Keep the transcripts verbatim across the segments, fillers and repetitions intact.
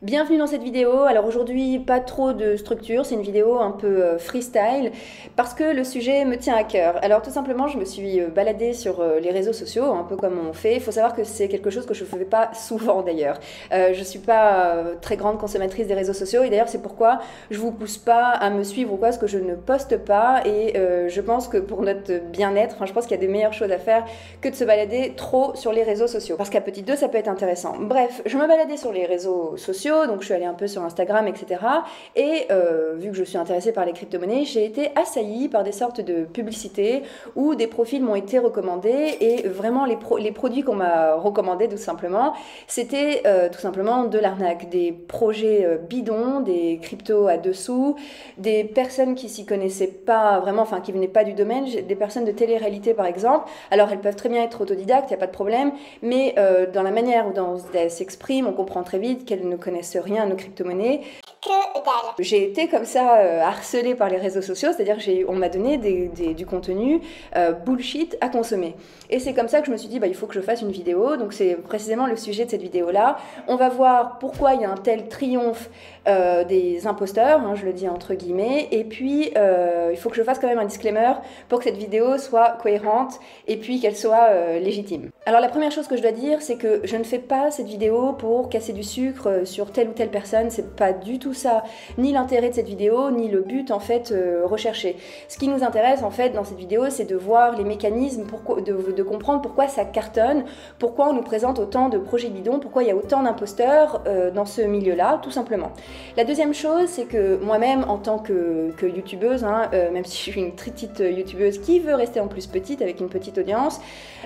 Bienvenue dans cette vidéo. Alors aujourd'hui, pas trop de structure, c'est une vidéo un peu freestyle parce que le sujet me tient à cœur. Alors tout simplement, je me suis baladée sur les réseaux sociaux, un peu comme on fait. Il faut savoir que c'est quelque chose que je ne fais pas souvent d'ailleurs. Euh, je ne suis pas euh, très grande consommatrice des réseaux sociaux et d'ailleurs c'est pourquoi je ne vous pousse pas à me suivre ou quoi, parce que je ne poste pas et euh, je pense que pour notre bien-être, enfin, je pense qu'il y a des meilleures choses à faire que de se balader trop sur les réseaux sociaux. Parce qu'à petit deux, ça peut être intéressant. Bref, je me baladais sur les réseaux sociaux. Donc je suis allée un peu sur Instagram, et cetera. Et euh, vu que je suis intéressée par les crypto-monnaies, j'ai été assaillie par des sortes de publicités où des profils m'ont été recommandés et vraiment les, pro les produits qu'on m'a recommandés tout simplement, c'était euh, tout simplement de l'arnaque, des projets euh, bidons, des cryptos à dessous, des personnes qui s'y connaissaient pas vraiment, enfin qui venaient pas du domaine, des personnes de télé-réalité par exemple. Alors elles peuvent très bien être autodidactes, il n'y a pas de problème, mais euh, dans la manière dont elles s'expriment, on comprend très vite qu'elles ne connaissent rien à nos crypto-monnaies. J'ai été comme ça euh, harcelée par les réseaux sociaux, c'est-à-dire qu'on m'a donné des, des, du contenu euh, bullshit à consommer. Et c'est comme ça que je me suis dit, bah, il faut que je fasse une vidéo, donc c'est précisément le sujet de cette vidéo-là. On va voir pourquoi il y a un tel triomphe euh, des imposteurs, hein, je le dis entre guillemets, et puis euh, il faut que je fasse quand même un disclaimer pour que cette vidéo soit cohérente et puis qu'elle soit euh, légitime. Alors la première chose que je dois dire, c'est que je ne fais pas cette vidéo pour casser du sucre sur telle ou telle personne, c'est pas du tout ça, ni l'intérêt de cette vidéo, ni le but en fait euh, recherché. Ce qui nous intéresse en fait dans cette vidéo, c'est de voir les mécanismes, pour, de, de comprendre pourquoi ça cartonne, pourquoi on nous présente autant de projets bidons, pourquoi il y a autant d'imposteurs euh, dans ce milieu-là, tout simplement. La deuxième chose, c'est que moi-même, en tant que, que youtubeuse, hein, euh, même si je suis une très petite youtubeuse qui veut rester en plus petite, avec une petite audience,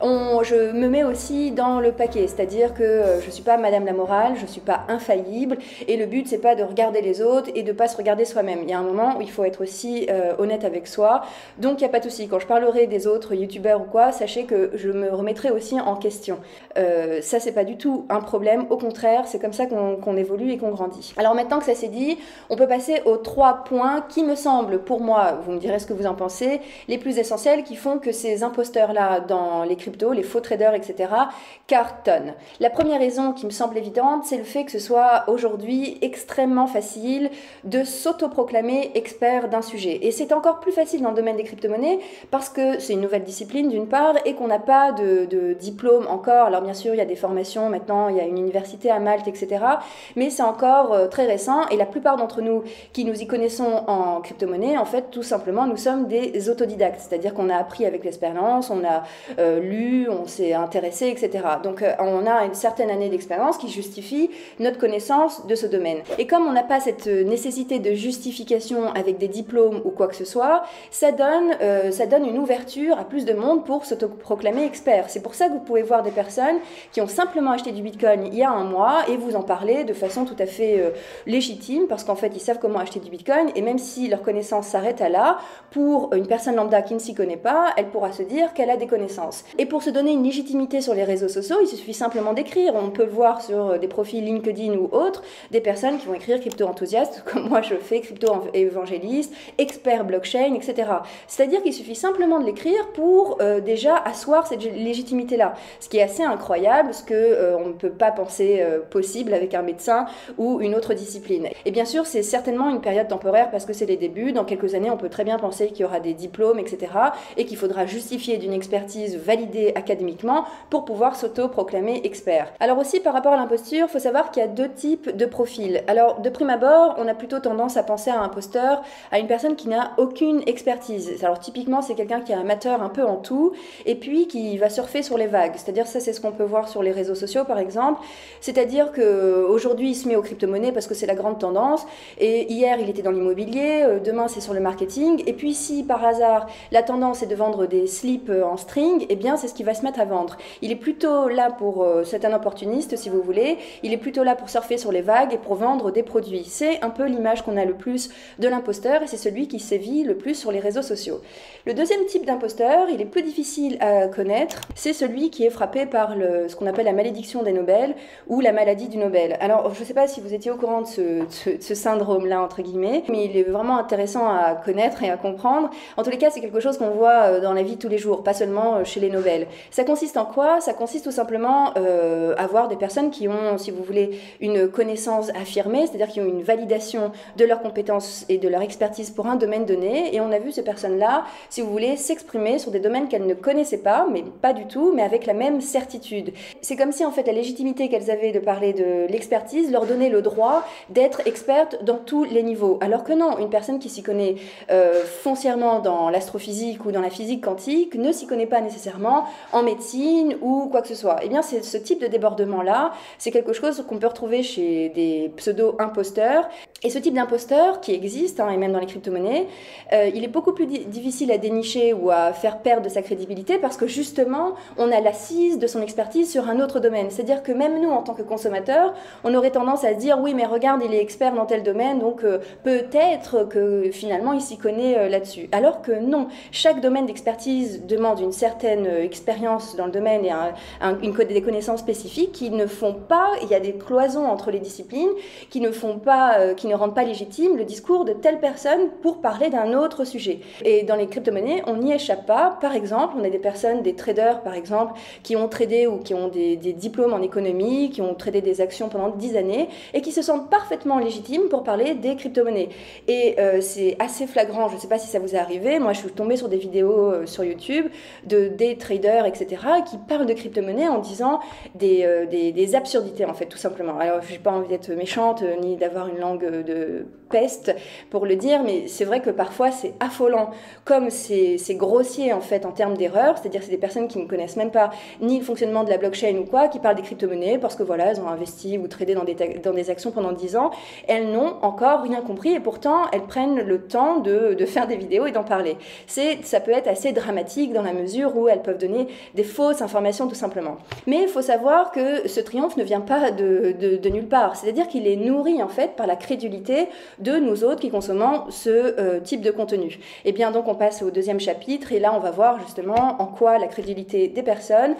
on, je me mets aussi dans le paquet, c'est-à-dire que euh, je suis pas Madame la morale, je suis pas infaillible, et le but c'est pas de regarder les autres et de pas se regarder soi-même. Il y a un moment où il faut être aussi euh, honnête avec soi, donc il n'y a pas de souci. Quand je parlerai des autres youtubeurs ou quoi, sachez que je me remettrai aussi en question. Euh, ça c'est pas du tout un problème, au contraire, c'est comme ça qu'on qu'on évolue et qu'on grandit. Alors maintenant que ça c'est dit, on peut passer aux trois points qui me semblent, pour moi, vous me direz ce que vous en pensez, les plus essentiels qui font que ces imposteurs-là dans les cryptos, les faux traders, et cetera cartonnent. La première raison qui me semble évidente, c'est le fait que ce soit aujourd'hui extrêmement facile facile de s'autoproclamer expert d'un sujet. Et c'est encore plus facile dans le domaine des crypto-monnaies parce que c'est une nouvelle discipline d'une part et qu'on n'a pas de, de diplôme encore. Alors bien sûr, il y a des formations maintenant, il y a une université à Malte, et cetera. Mais c'est encore très récent et la plupart d'entre nous qui nous y connaissons en crypto-monnaie, en fait, tout simplement, nous sommes des autodidactes. C'est-à-dire qu'on a appris avec l'expérience, on a euh, lu, on s'est intéressé, et cetera. Donc euh, on a une certaine année d'expérience qui justifie notre connaissance de ce domaine. Et comme on n'a pas cette nécessité de justification avec des diplômes ou quoi que ce soit, ça donne, euh, ça donne une ouverture à plus de monde pour s'autoproclamer expert. C'est pour ça que vous pouvez voir des personnes qui ont simplement acheté du bitcoin il y a un mois et vous en parler de façon tout à fait euh, légitime parce qu'en fait ils savent comment acheter du bitcoin et même si leur connaissance s'arrête à là, pour une personne lambda qui ne s'y connaît pas, elle pourra se dire qu'elle a des connaissances. Et pour se donner une légitimité sur les réseaux sociaux, il suffit simplement d'écrire. On peut le voir sur des profils LinkedIn ou autres, des personnes qui vont écrire crypto enthousiaste, comme moi je fais, crypto-évangéliste, expert blockchain, et cetera. C'est-à-dire qu'il suffit simplement de l'écrire pour euh, déjà asseoir cette légitimité-là, ce qui est assez incroyable, ce qu'on euh, ne peut pas penser euh, possible avec un médecin ou une autre discipline. Et bien sûr, c'est certainement une période temporaire parce que c'est les débuts, dans quelques années on peut très bien penser qu'il y aura des diplômes, et cetera, et qu'il faudra justifier d'une expertise validée académiquement pour pouvoir s'auto-proclamer expert. Alors aussi, par rapport à l'imposture, il faut savoir qu'il y a deux types de profils. Alors, de prime abord, on a plutôt tendance à penser à un imposteur, à une personne qui n'a aucune expertise. Alors typiquement, c'est quelqu'un qui est amateur un peu en tout, et puis qui va surfer sur les vagues. C'est-à-dire, ça c'est ce qu'on peut voir sur les réseaux sociaux par exemple. C'est-à-dire qu'aujourd'hui, il se met aux crypto-monnaies parce que c'est la grande tendance, et hier il était dans l'immobilier, demain c'est sur le marketing, et puis si par hasard la tendance est de vendre des slips en string, eh bien c'est ce qu'il va se mettre à vendre. Il est plutôt là pour, c'est un opportuniste si vous voulez, il est plutôt là pour surfer sur les vagues et pour vendre des produits. C'est c'est un peu l'image qu'on a le plus de l'imposteur et c'est celui qui sévit le plus sur les réseaux sociaux. Le deuxième type d'imposteur, il est plus difficile à connaître, c'est celui qui est frappé par le, ce qu'on appelle la malédiction des Nobel ou la maladie du Nobel. Alors, je ne sais pas si vous étiez au courant de ce, de ce syndrome-là, entre guillemets, mais il est vraiment intéressant à connaître et à comprendre. En tous les cas, c'est quelque chose qu'on voit dans la vie de tous les jours, pas seulement chez les Nobel. Ça consiste en quoi? Ça consiste tout simplement euh, à voir des personnes qui ont, si vous voulez, une connaissance affirmée, c'est-à-dire qui ont une validation de leurs compétences et de leur expertise pour un domaine donné, et on a vu ces personnes-là, si vous voulez, s'exprimer sur des domaines qu'elles ne connaissaient pas, mais pas du tout, mais avec la même certitude. C'est comme si, en fait, la légitimité qu'elles avaient de parler de l'expertise leur donnait le droit d'être expertes dans tous les niveaux, alors que non, une personne qui s'y connaît euh, foncièrement dans l'astrophysique ou dans la physique quantique ne s'y connaît pas nécessairement en médecine ou quoi que ce soit. Eh bien, c'est ce type de débordement-là, c'est quelque chose qu'on peut retrouver chez des pseudo-imposteurs. Et ce type d'imposteur qui existe, hein, et même dans les crypto-monnaies, euh, il est beaucoup plus di difficile à dénicher ou à faire perdre de sa crédibilité parce que justement, on a l'assise de son expertise sur un autre domaine. C'est-à-dire que même nous, en tant que consommateurs, on aurait tendance à se dire « oui, mais regarde, il est expert dans tel domaine, donc euh, peut-être que finalement, il s'y connaît euh, là-dessus ». Alors que non, chaque domaine d'expertise demande une certaine euh, expérience dans le domaine et un, un, une, des connaissances spécifiques qui ne font pas, il y a des cloisons entre les disciplines, qui ne font pas, euh, qui ne rendent pas légitime le discours de telle personne pour parler d'un autre sujet. Et dans les crypto-monnaies, on n'y échappe pas. Par exemple, on a des personnes, des traders par exemple, qui ont tradé ou qui ont des, des diplômes en économie, qui ont tradé des actions pendant dix années et qui se sentent parfaitement légitimes pour parler des crypto-monnaies. Et euh, c'est assez flagrant, je ne sais pas si ça vous est arrivé, moi je suis tombée sur des vidéos euh, sur YouTube de des traders, et cetera, qui parlent de crypto-monnaies en disant des, euh, des, des absurdités en fait, tout simplement. Alors, je n'ai pas envie d'être méchante ni d'avoir une langue de peste pour le dire, mais c'est vrai que parfois c'est affolant, comme c'est grossier en fait en termes d'erreurs, c'est-à-dire c'est des personnes qui ne connaissent même pas ni le fonctionnement de la blockchain ou quoi, qui parlent des crypto-monnaies parce que voilà, elles ont investi ou tradé dans des, dans des actions pendant dix ans, elles n'ont encore rien compris et pourtant elles prennent le temps de, de faire des vidéos et d'en parler. Ça peut être assez dramatique dans la mesure où elles peuvent donner des fausses informations tout simplement. Mais il faut savoir que ce triomphe ne vient pas de, de, de nulle part, c'est-à-dire qu'il est nourri en fait par la crédulité de nous autres qui consommons ce euh, type de contenu. Et bien donc on passe au deuxième chapitre et là on va voir justement en quoi la crédulité des personnes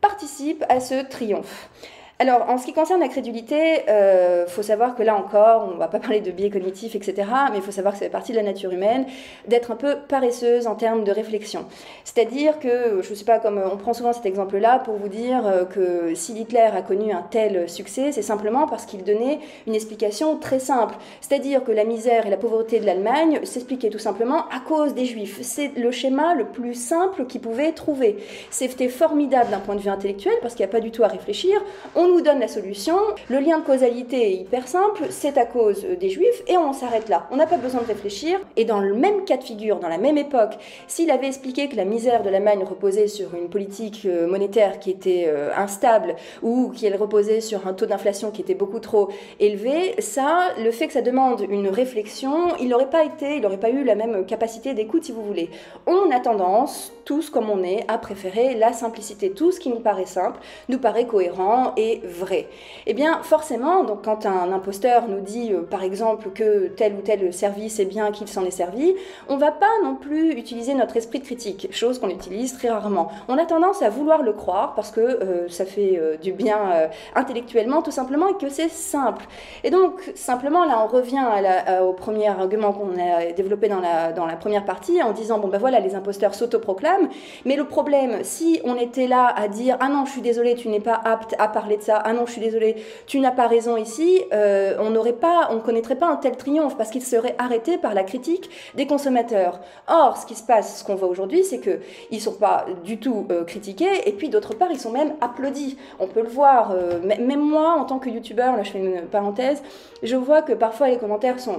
participe à ce triomphe. Alors, en ce qui concerne la crédulité, il euh, faut savoir que là encore, on ne va pas parler de biais cognitifs, et cetera, mais il faut savoir que ça fait partie de la nature humaine, d'être un peu paresseuse en termes de réflexion. C'est-à-dire que, je ne sais pas, comme on prend souvent cet exemple-là pour vous dire que si Hitler a connu un tel succès, c'est simplement parce qu'il donnait une explication très simple. C'est-à-dire que la misère et la pauvreté de l'Allemagne s'expliquaient tout simplement à cause des Juifs. C'est le schéma le plus simple qu'ils pouvaient trouver. C'était formidable d'un point de vue intellectuel, parce qu'il n'y a pas du tout à réfléchir. On nous donne la solution, le lien de causalité est hyper simple, c'est à cause des Juifs et on s'arrête là, on n'a pas besoin de réfléchir. Et dans le même cas de figure, dans la même époque, s'il avait expliqué que la misère de l'Allemagne reposait sur une politique monétaire qui était euh, instable ou qu'elle reposait sur un taux d'inflation qui était beaucoup trop élevé, ça, le fait que ça demande une réflexion, il n'aurait pas été, il n'aurait pas eu la même capacité d'écoute si vous voulez. On a tendance, tous comme on est, à préférer la simplicité, tout ce qui nous paraît simple nous paraît cohérent et vrai. Eh bien, forcément, donc, quand un imposteur nous dit, euh, par exemple, que tel ou tel service est bien, qu'il s'en est servi, on ne va pas non plus utiliser notre esprit de critique, chose qu'on utilise très rarement. On a tendance à vouloir le croire parce que euh, ça fait euh, du bien euh, intellectuellement, tout simplement, et que c'est simple. Et donc, simplement, là, on revient à la, à, au premier argument qu'on a développé dans la, dans la première partie, en disant, bon, ben voilà, les imposteurs s'autoproclament, mais le problème, si on était là à dire, ah non, je suis désolée, tu n'es pas apte à parler de ça, ah non je suis désolée, tu n'as pas raison ici, euh, on n'aurait pas, on ne connaîtrait pas un tel triomphe parce qu'il serait arrêté par la critique des consommateurs. Or, ce qui se passe, ce qu'on voit aujourd'hui, c'est qu'ils ne sont pas du tout euh, critiqués et puis d'autre part, ils sont même applaudis. On peut le voir, euh, même moi en tant que youtubeur, là je fais une parenthèse, je vois que parfois les commentaires sont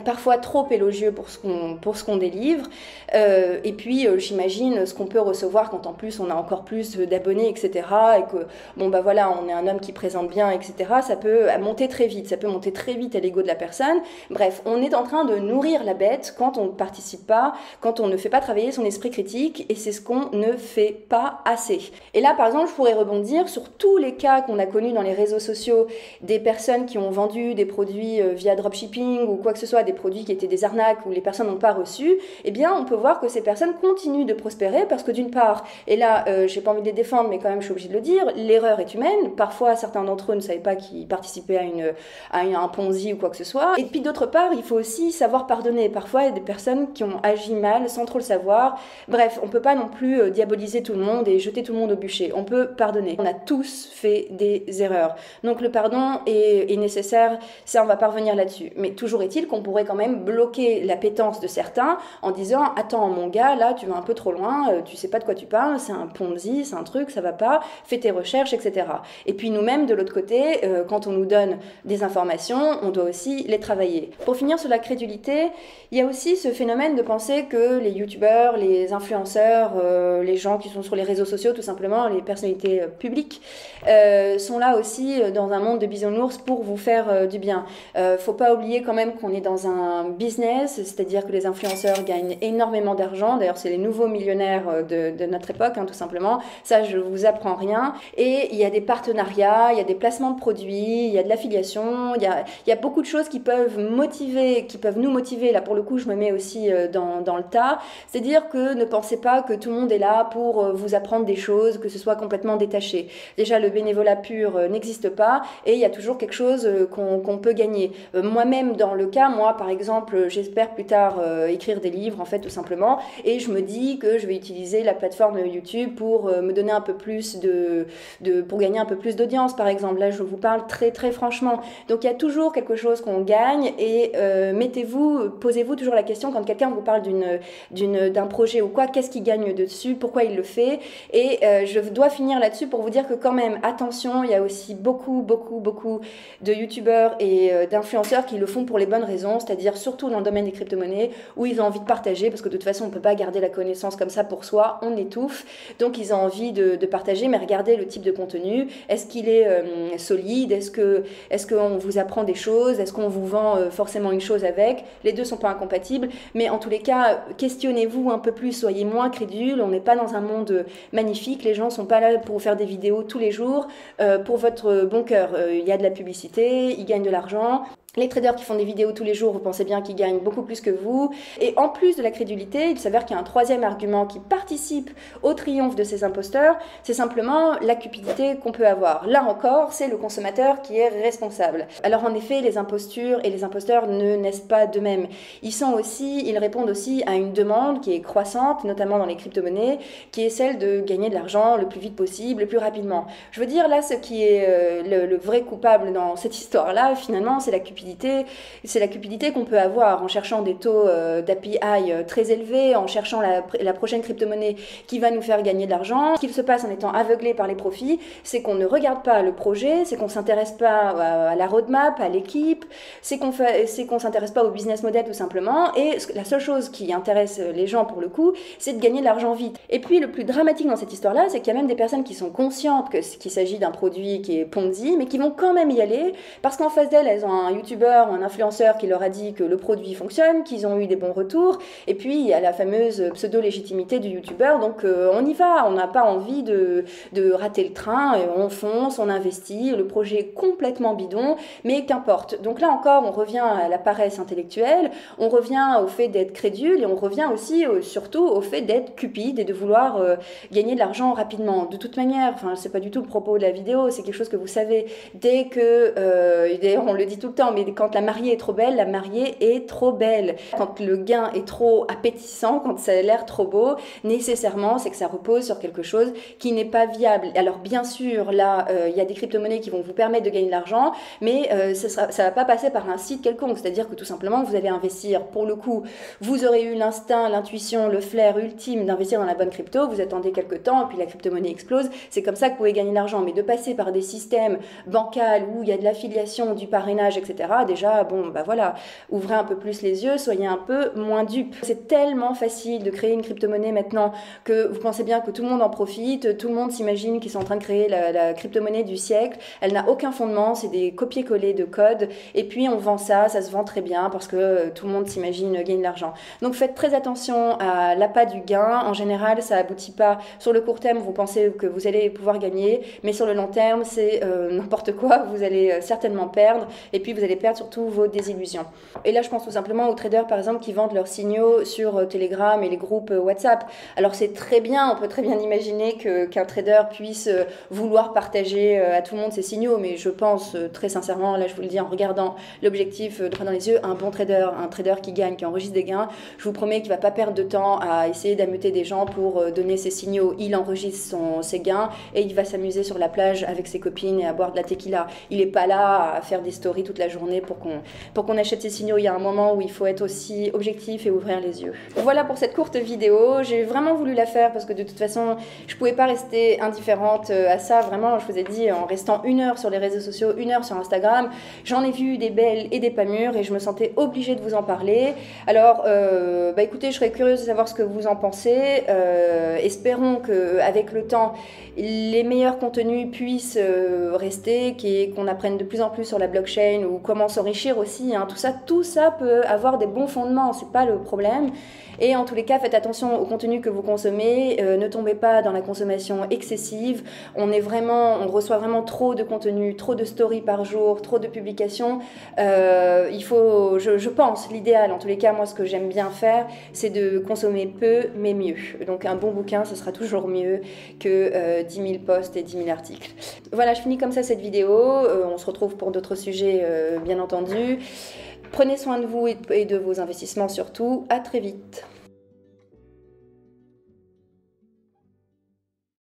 parfois trop élogieux pour ce qu'on pour ce qu'on délivre, euh, et puis euh, j'imagine ce qu'on peut recevoir quand en plus on a encore plus d'abonnés, etc., et que bon bah voilà, on est un homme qui présente bien, etc., ça peut monter très vite, ça peut monter très vite à l'ego de la personne. Bref, on est en train de nourrir la bête quand on ne participe pas, quand on ne fait pas travailler son esprit critique, et c'est ce qu'on ne fait pas assez. Et là par exemple, je pourrais rebondir sur tous les cas qu'on a connus dans les réseaux sociaux, des personnes qui ont vendu des produits via dropshipping ou quoi que ce soit, des produits qui étaient des arnaques ou les personnes n'ont pas reçu, eh bien on peut voir que ces personnes continuent de prospérer parce que d'une part, et là euh, j'ai pas envie de les défendre mais quand même je suis obligée de le dire, l'erreur est humaine, parfois certains d'entre eux ne savaient pas qu'ils participaient à, une, à, une, à un ponzi ou quoi que ce soit, et puis d'autre part il faut aussi savoir pardonner, parfois il y a des personnes qui ont agi mal sans trop le savoir. Bref, on peut pas non plus euh, diaboliser tout le monde et jeter tout le monde au bûcher, on peut pardonner, on a tous fait des erreurs, donc le pardon est, est nécessaire, ça on va pas revenir là-dessus, mais toujours est-il qu'on peut quand même bloquer l'appétence de certains en disant attends mon gars, là tu vas un peu trop loin, tu sais pas de quoi tu parles, c'est un ponzi, c'est un truc, ça va pas, fais tes recherches, etc. Et puis nous-mêmes de l'autre côté, quand on nous donne des informations, on doit aussi les travailler. Pour finir sur la crédulité, il y a aussi ce phénomène de penser que les youtubeurs, les influenceurs, les gens qui sont sur les réseaux sociaux, tout simplement les personnalités publiques, sont là aussi dans un monde de bisounours pour vous faire du bien. Faut pas oublier quand même qu'on est dans un business, c'est-à-dire que les influenceurs gagnent énormément d'argent, d'ailleurs c'est les nouveaux millionnaires de, de notre époque, hein, tout simplement, ça je vous apprends rien, et il y a des partenariats, il y a des placements de produits, il y a de l'affiliation, il y a, il y a beaucoup de choses qui peuvent motiver, qui peuvent nous motiver, là pour le coup je me mets aussi dans, dans le tas, c'est-à-dire que ne pensez pas que tout le monde est là pour vous apprendre des choses, que ce soit complètement détaché, déjà le bénévolat pur n'existe pas, et il y a toujours quelque chose qu'on qu'on peut gagner. Moi-même dans le cas, moi Moi, par exemple, j'espère plus tard euh, écrire des livres, en fait, tout simplement, et je me dis que je vais utiliser la plateforme YouTube pour euh, me donner un peu plus de, de... pour gagner un peu plus d'audience, par exemple. Là, je vous parle très, très franchement. Donc, il y a toujours quelque chose qu'on gagne, et euh, mettez-vous, posez-vous toujours la question, quand quelqu'un vous parle d'une, d'un projet ou quoi, qu'est-ce qu'il gagne dessus, pourquoi il le fait, et euh, je dois finir là-dessus pour vous dire que quand même, attention, il y a aussi beaucoup, beaucoup, beaucoup de youtubeurs et euh, d'influenceurs qui le font pour les bonnes raisons, c'est-à-dire surtout dans le domaine des crypto-monnaies où ils ont envie de partager, parce que de toute façon on peut pas garder la connaissance comme ça pour soi, on étouffe, donc ils ont envie de, de partager. Mais regardez le type de contenu, est-ce qu'il est, qu est euh, solide, est-ce que est-ce qu'on vous apprend des choses, est-ce qu'on vous vend euh, forcément une chose avec, les deux sont pas incompatibles, mais en tous les cas questionnez-vous un peu plus, soyez moins crédule, on n'est pas dans un monde magnifique, les gens sont pas là pour faire des vidéos tous les jours euh, pour votre bon cœur, il euh, y a de la publicité, ils gagnent de l'argent. Les traders qui font des vidéos tous les jours, vous pensez bien qu'ils gagnent beaucoup plus que vous. Et en plus de la crédulité, il s'avère qu'il y a un troisième argument qui participe au triomphe de ces imposteurs, c'est simplement la cupidité qu'on peut avoir. Là encore, c'est le consommateur qui est responsable. Alors en effet, les impostures et les imposteurs ne naissent pas d'eux-mêmes. Ils sont aussi, ils répondent aussi à une demande qui est croissante, notamment dans les crypto-monnaies, qui est celle de gagner de l'argent le plus vite possible, le plus rapidement. Je veux dire, là, ce qui est euh, le, le vrai coupable dans cette histoire-là, finalement, c'est la cupidité. C'est la cupidité qu'on peut avoir en cherchant des taux euh, d'A P I euh, très élevés, en cherchant la, la prochaine crypto-monnaie qui va nous faire gagner de l'argent. Ce qu'il se passe en étant aveuglé par les profits, c'est qu'on ne regarde pas le projet, c'est qu'on ne s'intéresse pas à, à la roadmap, à l'équipe, c'est qu'on qu'on ne s'intéresse pas au business model tout simplement. Et la seule chose qui intéresse les gens pour le coup, c'est de gagner de l'argent vite. Et puis le plus dramatique dans cette histoire-là, c'est qu'il y a même des personnes qui sont conscientes qu'il qu s'agit d'un produit qui est ponzi, mais qui vont quand même y aller parce qu'en face d'elles, elles ont un YouTube, un influenceur qui leur a dit que le produit fonctionne, qu'ils ont eu des bons retours, et puis il y a la fameuse pseudo-légitimité du youtubeur, donc euh, on y va, on n'a pas envie de, de rater le train, et on fonce, on investit, le projet est complètement bidon, mais qu'importe. Donc là encore, on revient à la paresse intellectuelle, on revient au fait d'être crédule, et on revient aussi, euh, surtout, au fait d'être cupide et de vouloir euh, gagner de l'argent rapidement. De toute manière, enfin, c'est pas du tout le propos de la vidéo, c'est quelque chose que vous savez, dès que, euh, d'ailleurs on le dit tout le temps, mais quand la mariée est trop belle, la mariée est trop belle. Quand le gain est trop appétissant, quand ça a l'air trop beau, nécessairement, c'est que ça repose sur quelque chose qui n'est pas viable. Alors bien sûr, là, il euh, y a des crypto-monnaies qui vont vous permettre de gagner de l'argent, mais euh, ça ne va pas passer par un site quelconque. C'est-à-dire que tout simplement, vous allez investir. Pour le coup, vous aurez eu l'instinct, l'intuition, le flair ultime d'investir dans la bonne crypto, vous attendez quelques temps, et puis la crypto-monnaie explose. C'est comme ça que vous pouvez gagner de l'argent. Mais de passer par des systèmes bancals où il y a de l'affiliation, du parrainage, et cetera, Déjà, bon, bah voilà, ouvrez un peu plus les yeux, soyez un peu moins dupes. C'est tellement facile de créer une crypto-monnaie maintenant que vous pensez bien que tout le monde en profite, tout le monde s'imagine qu'ils sont en train de créer la, la crypto-monnaie du siècle. Elle n'a aucun fondement, c'est des copier-coller de code, et puis on vend ça, ça se vend très bien parce que tout le monde s'imagine gagner de l'argent. Donc faites très attention à l'appât du gain. En général, ça aboutit pas. Sur le court terme, vous pensez que vous allez pouvoir gagner, mais sur le long terme, c'est euh, n'importe quoi, vous allez certainement perdre, et puis vous allez perdre surtout vos désillusions. Et là, je pense tout simplement aux traders, par exemple, qui vendent leurs signaux sur Telegram et les groupes WhatsApp. Alors, c'est très bien, on peut très bien imaginer que, qu'un trader puisse vouloir partager à tout le monde ses signaux, mais je pense très sincèrement, là, je vous le dis en regardant l'objectif droit dans les yeux, un bon trader, un trader qui gagne, qui enregistre des gains, je vous promets qu'il ne va pas perdre de temps à essayer d'ameuter des gens pour donner ses signaux. Il enregistre son, ses gains et il va s'amuser sur la plage avec ses copines et à boire de la tequila. Il n'est pas là à faire des stories toute la journée pour qu'on pour qu'on achète ces signaux. Il y a un moment où il faut être aussi objectif et ouvrir les yeux. Voilà pour cette courte vidéo. J'ai vraiment voulu la faire parce que de toute façon, je pouvais pas rester indifférente à ça. Vraiment, je vous ai dit, en restant une heure sur les réseaux sociaux, une heure sur Instagram, j'en ai vu des belles et des pas mûres et je me sentais obligée de vous en parler. Alors, euh, bah écoutez, je serais curieuse de savoir ce que vous en pensez. Euh, espérons que avec le temps, les meilleurs contenus puissent euh, rester, qu'on apprenne de plus en plus sur la blockchain ou comment s'enrichir aussi, hein. Tout ça, tout ça peut avoir des bons fondements, c'est pas le problème. Et en tous les cas, faites attention au contenu que vous consommez, euh, ne tombez pas dans la consommation excessive. On est vraiment, on reçoit vraiment trop de contenu, trop de stories par jour, trop de publications. Euh, il faut, je, je pense, l'idéal, en tous les cas, moi, ce que j'aime bien faire, c'est de consommer peu, mais mieux. Donc un bon bouquin, ce sera toujours mieux que euh, dix mille posts et dix mille articles. Voilà, je finis comme ça cette vidéo. Euh, on se retrouve pour d'autres sujets, euh, bien entendu. Prenez soin de vous et de vos investissements surtout. À très vite.